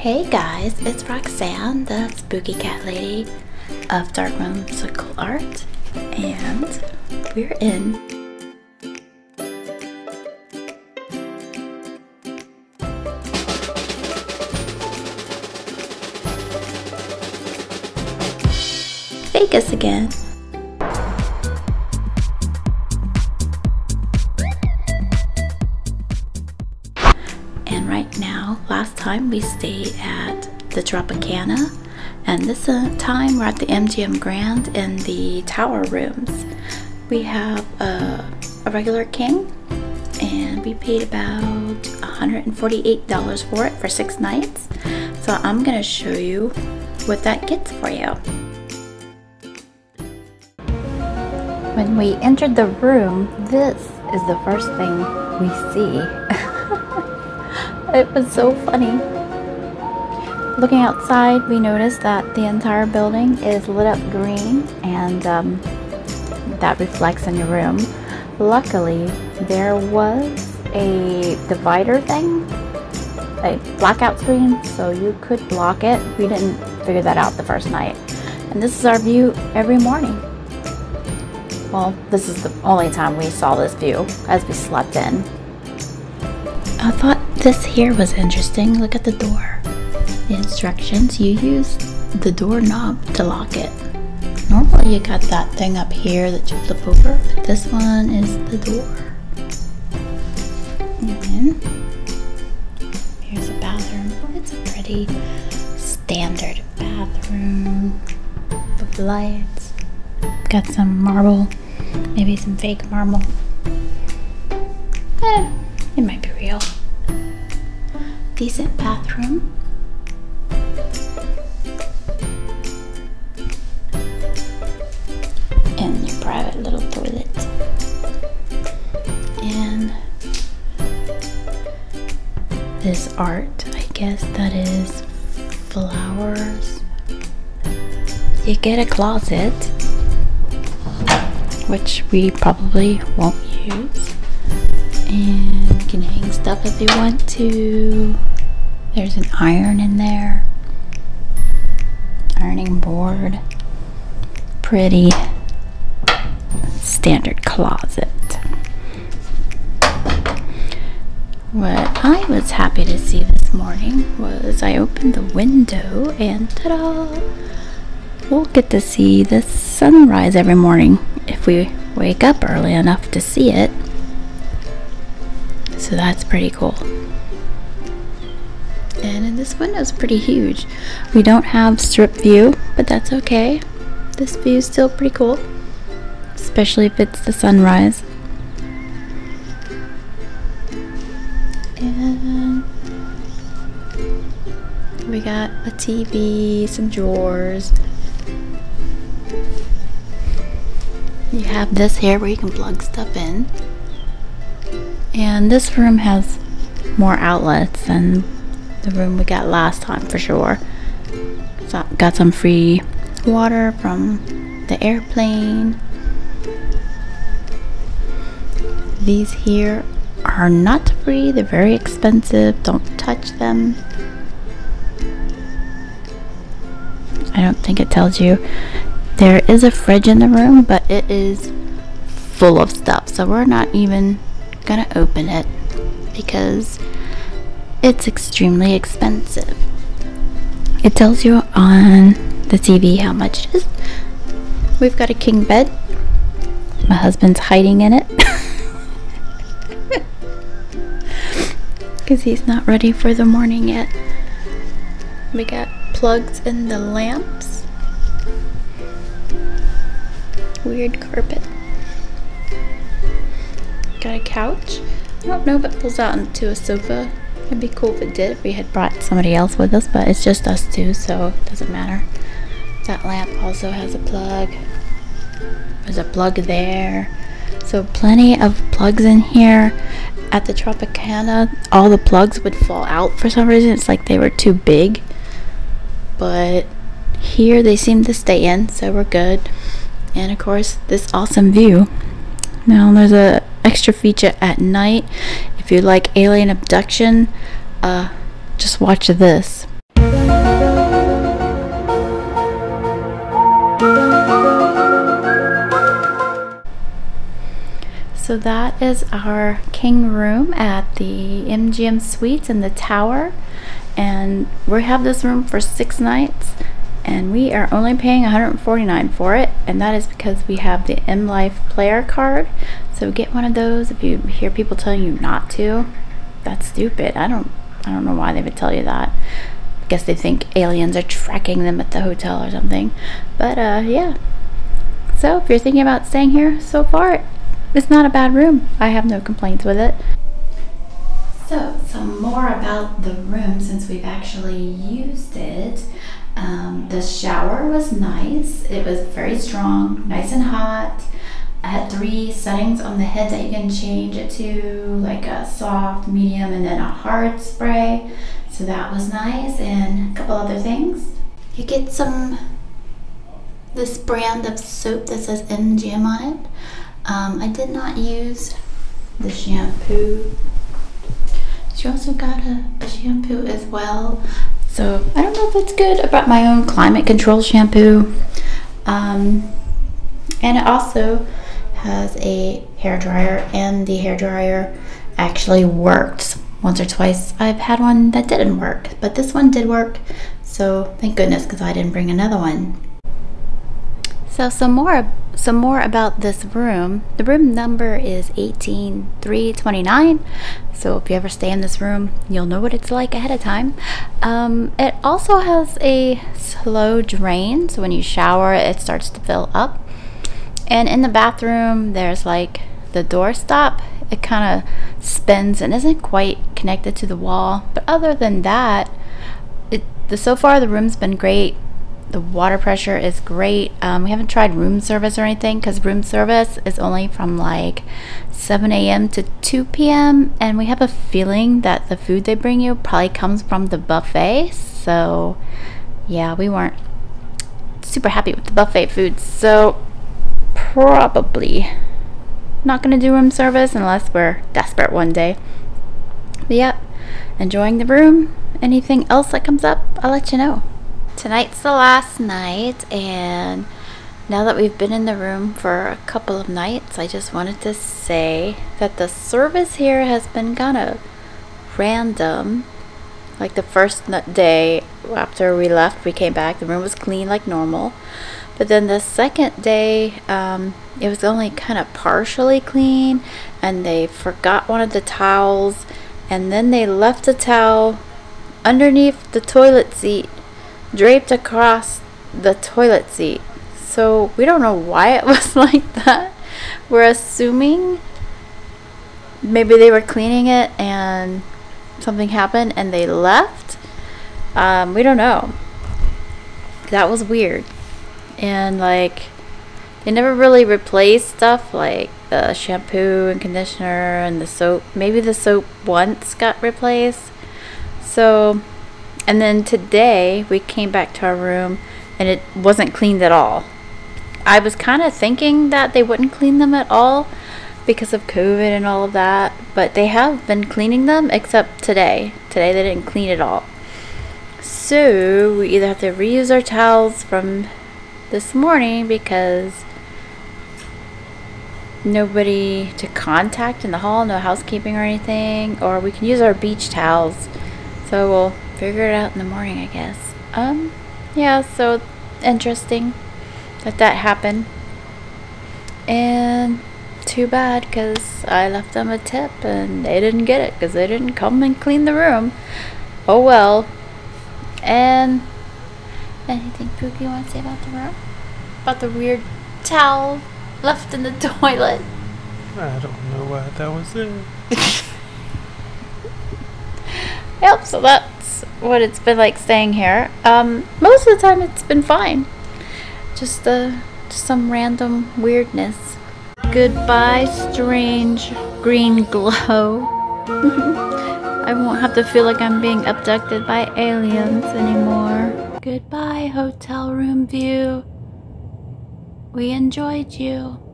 Hey guys, it's Roxanne, the spooky cat lady of Dark Whimsical Art, and we're in Vegas again. Last time we stayed at the Tropicana, and this time we're at the MGM Grand in the tower rooms. We have a regular king, and we paid about $148 for it for 6 nights. So I'm gonna show you what that gets for you. When we entered the room, this is the first thing we see. It was so funny. Looking outside, we noticed that the entire building is lit up green, and that reflects in your room. Luckily, there was a divider thing, a blackout screen, so you could block it. We didn't figure that out the first night. And this is our view every morning. Well, this is the only time we saw this view as we slept in. I thought this here was interesting. Look at the door. The instructions: you use the doorknob to lock it. Normally you got that thing up here that you flip over, but this one is the door. And then here's a bathroom. It's a pretty standard bathroom with lights. Got some marble, maybe some fake marble. It might be real. Decent bathroom. And your private little toilet. And this art, I guess that is flowers. You get a closet, which we probably won't use. And you can hang stuff if you want to. There's an iron in there. Ironing board. Pretty standard closet. What I was happy to see this morning was I opened the window and ta-da! We'll get to see the sunrise every morning if we wake up early enough to see it. So that's pretty cool. And this window's pretty huge. We don't have strip view, but that's okay. This view is still pretty cool, especially if it's the sunrise. And we got a TV, some drawers. You have this here where you can plug stuff in. And this room has more outlets than the room we got last time for sure. So got some free water from the airplane. These here are not free, they're very expensive. Don't touch them. I don't think it tells you. There is a fridge in the room, but it is full of stuff, so we're not even gonna open it because it's extremely expensive. It tells you on the TV how much it is. We've got a king bed. My husband's hiding in it because he's not ready for the morning yet. We got plugs in the lamps. Weird carpet. Got a couch. I don't know if it pulls out into a sofa. It'd be cool if it did, if we had brought somebody else with us, but it's just us two, so it doesn't matter. That lamp also has a plug. There's a plug there. So plenty of plugs in here. At the Tropicana, all the plugs would fall out for some reason. It's like they were too big. But here they seem to stay in, so we're good. And of course, this awesome view. Now there's a extra feature at night if you like alien abduction. Just watch this. So that is our king room at the MGM Suites in the tower, and we have this room for 6 nights and we are only paying $149 for it, and that is because we have the MLife player card. So get one of those. If you hear people telling you not to, that's stupid. I don't know why they would tell you that. I guess they think aliens are tracking them at the hotel or something. But yeah, so if you're thinking about staying here, so far it's not a bad room. I have no complaints with it. So some more about the room, since we've actually used it. The shower was nice. It was very strong, nice and hot. I had 3 settings on the head that you can change it to, like a soft, medium, and then a hard spray. So that was nice, and a couple other things. You get this brand of soap that says MGM on it. I did not use the shampoo. She also got a shampoo as well. So I don't know if it's good. I brought my own climate control shampoo. And it also has a hairdryer, and the hairdryer actually worked once or twice. I've had one that didn't work, but this one did work. So thank goodness, because I didn't bring another one. So some more about this room. The room number is 18329. So if you ever stay in this room, you'll know what it's like ahead of time. It also has a slow drain, so when you shower, it starts to fill up. And in the bathroom, there's like the door stop. It kind of spins and isn't quite connected to the wall. But other than that, so far the room's been great. The water pressure is great. We haven't tried room service or anything, because room service is only from like 7 a.m. to 2 p.m. and we have a feeling that the food they bring you probably comes from the buffet. So yeah, we weren't super happy with the buffet food, so probably not gonna do room service unless we're desperate one day. But yep, enjoying the room. Anything else that comes up, I'll let you know. Tonight's the last night, and now that we've been in the room for a couple of nights, I just wanted to say that the service here has been kind of random. Like the first day after we left, we came back, the room was clean like normal, but then the second day it was only kind of partially clean, and they forgot one of the towels, and then they left a towel underneath the toilet seat, draped across the toilet seat. So we don't know why it was like that. We're assuming maybe they were cleaning it and something happened and they left. We don't know. That was weird. And like, they never really replaced stuff like the shampoo and conditioner and the soap. Maybe the soap once got replaced. So, and then today we came back to our room and it wasn't cleaned at all. I was kind of thinking that they wouldn't clean them at all because of COVID and all of that, but they have been cleaning them, except today. Today they didn't clean at all. So we either have to reuse our towels from this morning because nobody to contact in the hall, no housekeeping or anything, or we can use our beach towels. So we'll figure it out in the morning, I guess. Yeah, so interesting that happened, and too bad, because I left them a tip and they didn't get it because they didn't come and clean the room. Oh well. And anything, Pookie, you want to say about the room? About the weird towel left in the toilet? I don't know why that was it. Yep, so that's what it's been like staying here. Most of the time it's been fine. Just some random weirdness. Goodbye, strange green glow. I won't have to feel like I'm being abducted by aliens anymore. Goodbye, hotel room view. We enjoyed you.